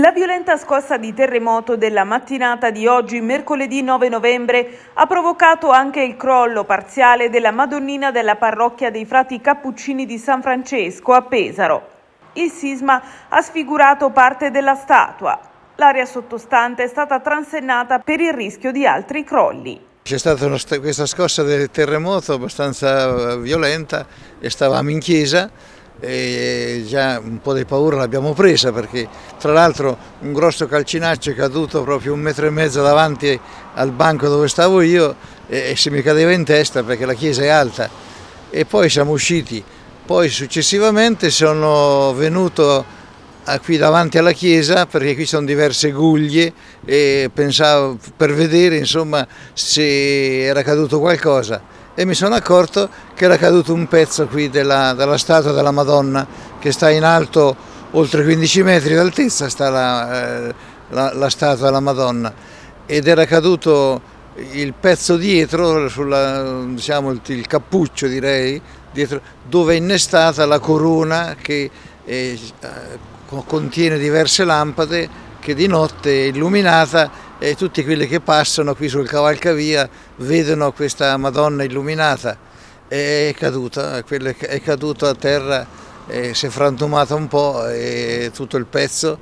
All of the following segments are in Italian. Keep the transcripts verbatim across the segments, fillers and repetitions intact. La violenta scossa di terremoto della mattinata di oggi, mercoledì nove novembre, ha provocato anche il crollo parziale della Madonnina della parrocchia dei Frati Cappuccini di San Francesco a Pesaro. Il sisma ha sfigurato parte della statua. L'area sottostante è stata transennata per il rischio di altri crolli. C'è stata una, questa scossa del terremoto abbastanza violenta e stavamo in chiesa. E già un po' di paura l'abbiamo presa, perché tra l'altro un grosso calcinaccio è caduto proprio un metro e mezzo davanti al banco dove stavo io e, e se mi cadeva in testa, perché la chiesa è alta, e poi siamo usciti. Poi successivamente sono venuto a, qui davanti alla chiesa, perché qui sono diverse guglie, e pensavo per vedere insomma se era caduto qualcosa, e mi sono accorto che era caduto un pezzo qui della, della statua della Madonna, che sta in alto oltre quindici metri d'altezza, sta la, eh, la, la statua della Madonna, ed era caduto il pezzo dietro, sulla, diciamo, il, il cappuccio direi, dietro, dove è innestata la corona che eh, contiene diverse lampade, che di notte è illuminata, e tutti quelli che passano qui sul cavalcavia vedono questa Madonna illuminata. È caduta, è caduta a terra, e si è frantumata un po' e tutto il pezzo,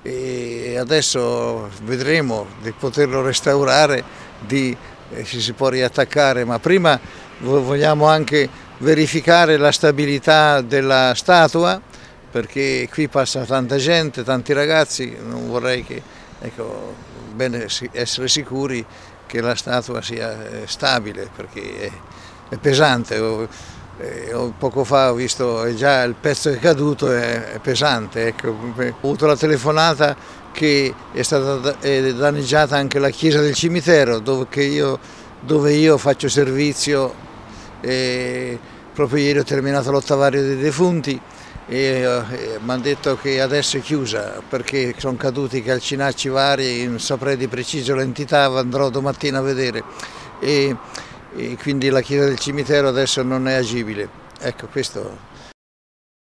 e adesso vedremo di poterlo restaurare, di, se si può riattaccare, ma prima vogliamo anche verificare la stabilità della statua, perché qui passa tanta gente, tanti ragazzi, non vorrei che, ecco, bene essere sicuri che la statua sia stabile, perché è pesante. Poco fa ho visto già il pezzo che è caduto, è pesante. Ecco, ho avuto la telefonata che è stata è danneggiata anche la chiesa del cimitero, dove, che io, dove io faccio servizio, e proprio ieri ho terminato l'ottavario dei defunti, e mi hanno detto che adesso è chiusa perché sono caduti calcinacci vari, non saprei di preciso l'entità, andrò domattina a vedere, e, e quindi la chiesa del cimitero adesso non è agibile. Ecco, questo